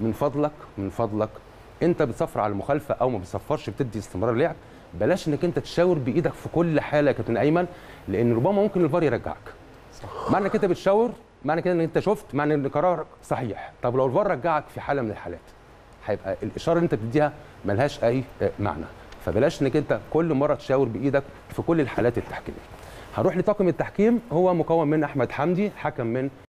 من فضلك انت بتصفر على المخالفه او ما بتصفرش، بتدي استمرار لعب. بلاش انك انت تشاور بايدك في كل حاله يا كابتن ايمن، لان ربما ممكن الفار يرجعك. صح. معنى كده بتشاور، معنى كده ان انت شفت، معنى ان قرارك صحيح. طب لو الفار رجعك في حاله من الحالات، هيبقى الاشاره اللي انت بتديها ملهاش اي معنى. فبلاش انك انت كل مره تشاور بايدك في كل الحالات التحكيميه. هنروح لطاقم التحكيم، هو مكون من احمد حمدي حكم من